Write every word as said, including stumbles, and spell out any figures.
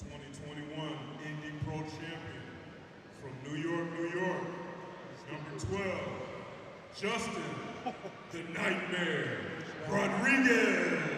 twenty twenty-one Indy Pro Champion from New York, New York, number twelve, Justin the Nightmare Rodriguez.